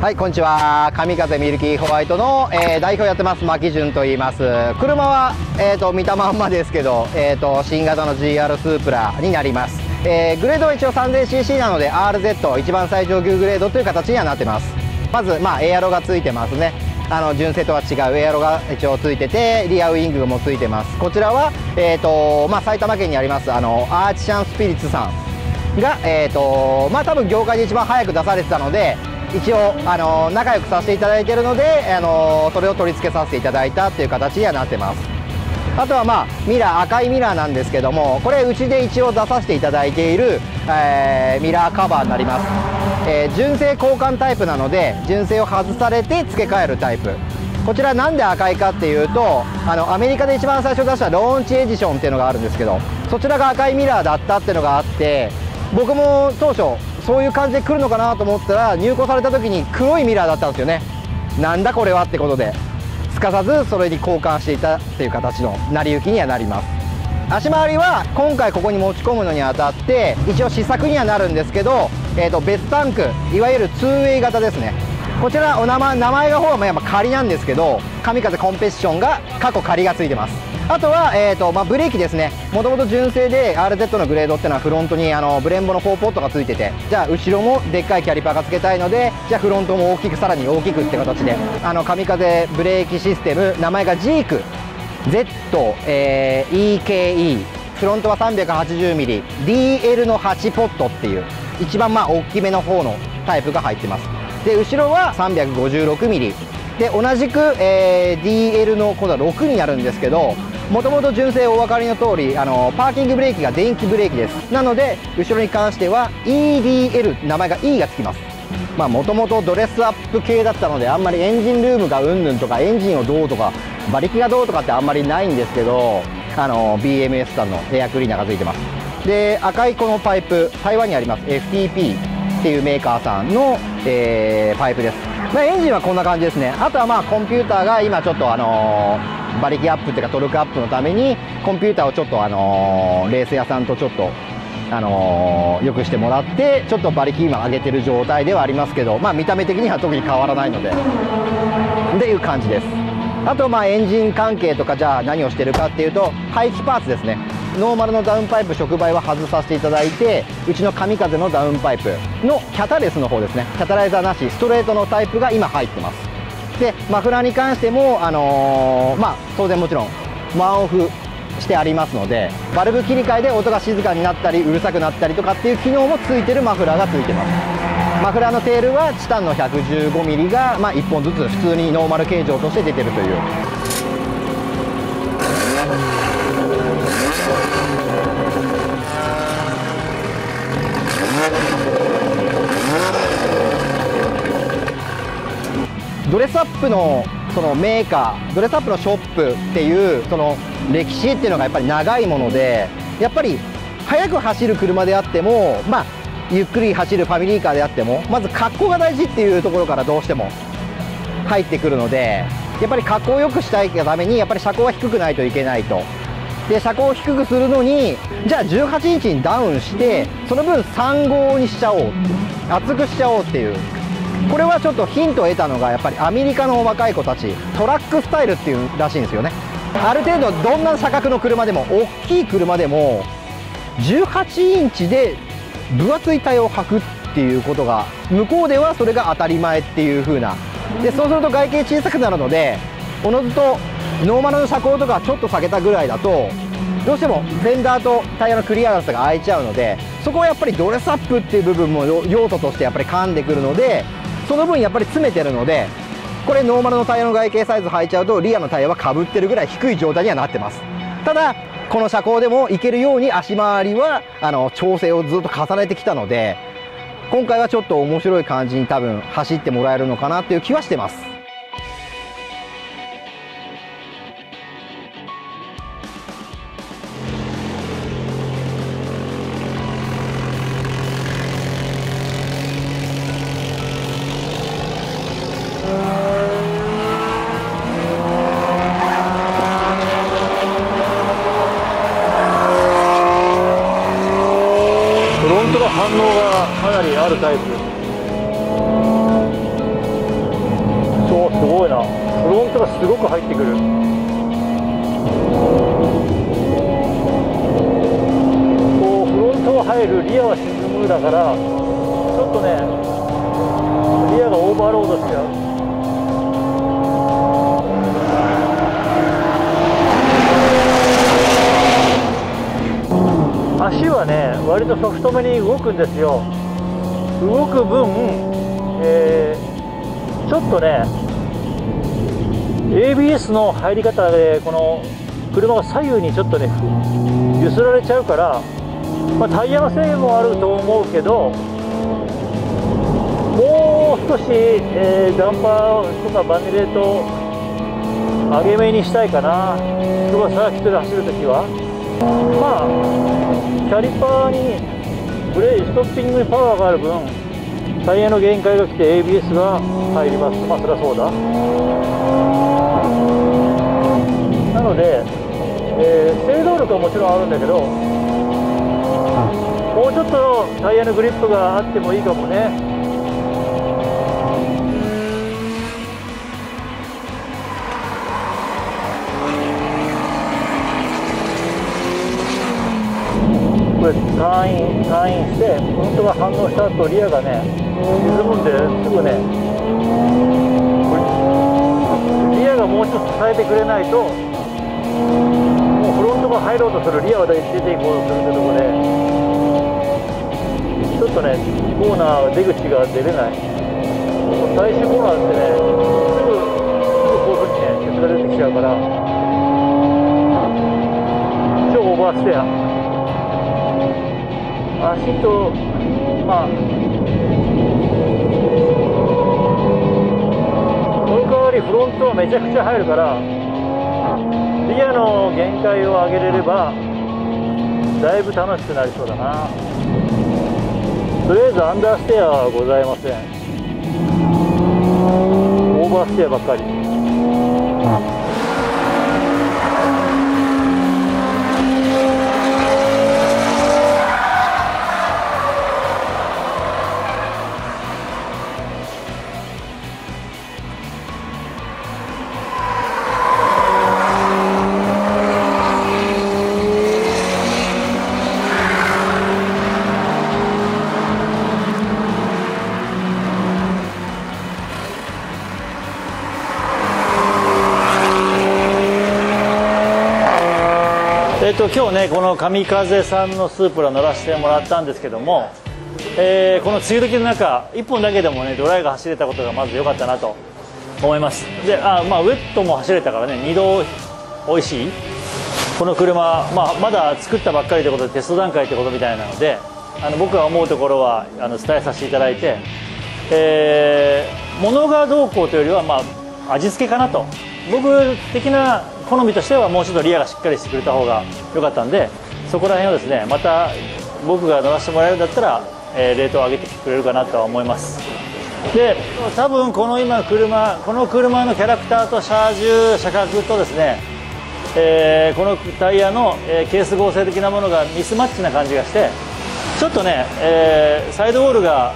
はい、こんにちは。神風ミルキーホワイトの、代表やってます牧潤と言います。車は、見たまんまですけど、新型の GR スープラになります。グレードは一応 3000cc なので RZ 一番最上級グレードという形にはなってます。まず、エアロがついてますね。純正とは違うエアロが一応ついてて、リアウイングもついてます。こちらは、埼玉県にありますアーチシャンスピリッツさんが、多分業界で一番早く出されてたので、一応仲良くさせていただいているので、それを取り付けさせていただいたという形にはなってます。あとはミラー、赤いミラーなんですけども、これうちで一応出させていただいている、ミラーカバーになります。純正交換タイプなので、純正を外されて付け替えるタイプ。こちらなんで赤いかっていうと、アメリカで一番最初出したローンチエディションっていうのがあるんですけど、そちらが赤いミラーだったっていうのがあって、僕も当初そういう感じで来るのかなと思ったら、入庫された時に黒いミラーだったんですよね。なんだこれはってことで、すかさずそれに交換していたっていう形の成り行きにはなります。足回りは今回ここに持ち込むのにあたって、一応試作にはなるんですけど、別タンク、いわゆる 2way 型ですね。こちら名前の方はやっぱ仮なんですけど、神風コンペッションが過去仮がついてます。あとは、ブレーキですね。もともと純正で RZ のグレードっていうのはフロントにブレンボの4ポットがついてて、じゃあ後ろもでっかいキャリパーがつけたいので、じゃあフロントも大きく、さらに大きくって形で、神風ブレーキシステム、名前が ZEKE、ZEKE、フロントは 380mm、DL の8ポットっていう一番大きめの方のタイプが入ってます。で後ろは 356mm で、同じく、DL の今度は6になるんですけど、もともと純正お分かりの通り、パーキングブレーキが電気ブレーキです。なので後ろに関しては EDL、 名前が E がつきます。もともとドレスアップ系だったので、あんまりエンジンルームがうんぬんとか、エンジンをどうとか、馬力がどうとかってあんまりないんですけど、BMS さんのエアクリーナーがついてます。で赤いこのパイプ、台湾にあります FTPっていうメーカーさんの、パイプです。エンジンはこんな感じですね。あとはコンピューターが今ちょっと馬力アップっていうかトルクアップのために、コンピューターをちょっとレース屋さんとちょっとよくしてもらって、ちょっと馬力今上げてる状態ではありますけど、見た目的には特に変わらないのでっていう感じです。あとエンジン関係とか、じゃあ何をしてるかっていうと、排気パーツですね。ノーマルのダウンパイプ、触媒は外させていただいて、うちの神風のダウンパイプのキャタレスの方ですね、キャタライザーなしストレートのタイプが今入ってます。でマフラーに関しても、当然もちろんワンオフしてありますので、バルブ切り替えで音が静かになったりうるさくなったりとかっていう機能もついてるマフラーがついてます。マフラーのテールはチタンの 115mm が、1本ずつ普通にノーマル形状として出てるという。ドレスアップのメーカー、ドレスアップのショップっていう歴史っていうのがやっぱり長いもので、やっぱり速く走る車であっても、ゆっくり走るファミリーカーであっても、まず格好が大事っていうところからどうしても入ってくるので、やっぱり格好を良くしたいがために、やっぱり車高は低くないといけないと。で車高を低くするのに、じゃあ18インチにダウンして、その分3.5にしちゃおう、厚くしちゃおうっていう。これはちょっとヒントを得たのが、やっぱりアメリカの若い子たち、トラックスタイルっていうらしいんですよね。ある程度どんな車格の車でも、大きい車でも18インチで分厚いタイヤを履くっていうことが、向こうではそれが当たり前っていう風な。でそうすると外径小さくなるので、おのずとノーマルの車高とかちょっと下げたぐらいだと、どうしてもフェンダーとタイヤのクリアランスが空いちゃうので、そこはやっぱりドレスアップっていう部分も用途としてやっぱり噛んでくるので、その分やっぱり詰めてるので、これノーマルのタイヤの外径サイズ履いちゃうと、リアのタイヤはかぶってるぐらい低い状態にはなってます。ただこの車高でもいけるように足回りは調整をずっと重ねてきたので、今回はちょっと面白い感じに多分走ってもらえるのかなっていう気はしてます。反応がかなりあるタイプ。おお、すごいな。フロントがすごく入ってくる。入るリアは沈むだからちょっとねリアがオーバーロードしちゃう。足はね割とソフトめに動くんですよ。動く分、ちょっとね ABS の入り方でこの車が左右にちょっとね揺すられちゃうから。まあ、タイヤのせいもあると思うけどもう少し、ダンパーとかバネレート上げ目にしたいかな。人がサーキットで走るときはまあキャリパーにブレーキストッピングにパワーがある分タイヤの限界が来て ABS が入ります。まあそりゃそうだ。なので、制動力はもちろんあるんだけどもうちょっとタイヤのグリップがあってもいいかもね。これターンインしてフロントが反応した後リアがね沈むんですぐねリアがもうちょっと支えてくれないともうフロントが入ろうとするリアは出ていこうとするところで。ちょっとね、コーナー出口が出れない。最終コーナーってね、すぐこういうふうにね、鉄が出てきちゃうから、超オーバーステア。足と、まあ、その代わりフロントはめちゃくちゃ入るから、リアの限界を上げれれば、だいぶ楽しくなりそうだな。とりあえずアンダーステアはございません。オーバーステアばっかり。今日ねこの神風さんのスープラ乗らせてもらったんですけども、この梅雨時の中1本だけでもねドライが走れたことがまず良かったなと思います。でまあ、ウェットも走れたからね2度おいしいこの車、まあ、まだ作ったばっかりということでテスト段階ということみたいなので僕が思うところは伝えさせていただいて、物がどうこうというよりは、まあ、味付けかなと僕的な好みとしてはもうちょっとリアがしっかりしてくれた方が良かったんでそこら辺をですねまた僕が乗らせてもらえるんだったら、レートを上げてくれるかなとは思います。で多分この今この車のキャラクターと車格とですね、このタイヤの、ケース合成的なものがミスマッチな感じがしてちょっとね、サイドウォールが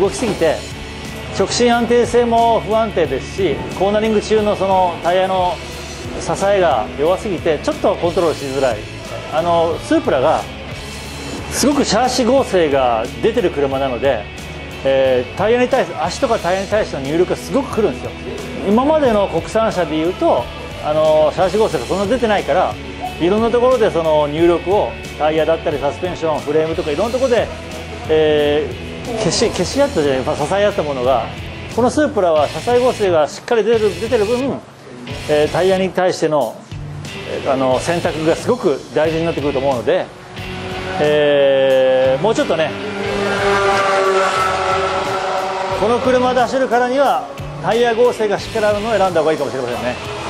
動きすぎて直進安定性も不安定ですしコーナリング中のそのタイヤの支えが弱すぎてちょっとコントロールしづらい。スープラがすごくシャーシ合成が出てる車なので、タイヤに対して足とかタイヤに対しての入力がすごくくるんですよ。今までの国産車でいうとシャーシ合成がそんな出てないからいろんなところでその入力をタイヤだったりサスペンションフレームとかいろんなところで、消し合ったじゃない、まあ、支え合ったものがこのスープラは支え合成がしっかり出てる分タイヤに対しての、選択がすごく大事になってくると思うので、もうちょっとねこの車で走るからにはタイヤ合成がしっかりあるのを選んだ方がいいかもしれませんね。